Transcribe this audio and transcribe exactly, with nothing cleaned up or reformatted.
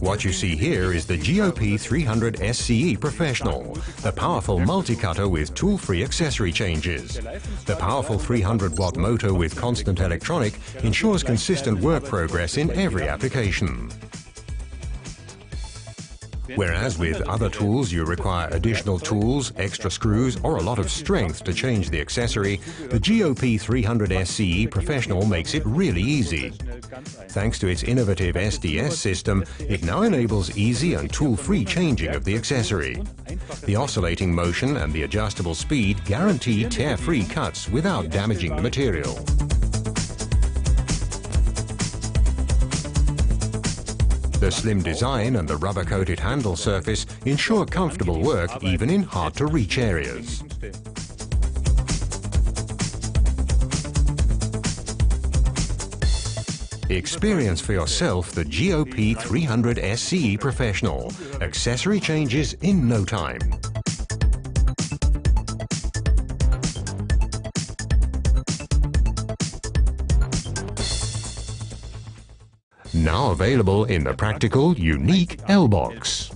What you see here is the G O P three hundred S C E Professional, a powerful multi-cutter with tool-free accessory changes. The powerful three hundred watt motor with constant electronic ensures consistent work progress in every application. Whereas with other tools you require additional tools, extra screws or a lot of strength to change the accessory, the G O P three hundred S C E Professional makes it really easy. Thanks to its innovative S D S system, it now enables easy and tool-free changing of the accessory. The oscillating motion and the adjustable speed guarantee tear-free cuts without damaging the material. The slim design and the rubber-coated handle surface ensure comfortable work even in hard-to-reach areas. Experience for yourself the G O P three hundred S C E Professional. Accessory changes in no time. Now available in the practical, unique L-Box.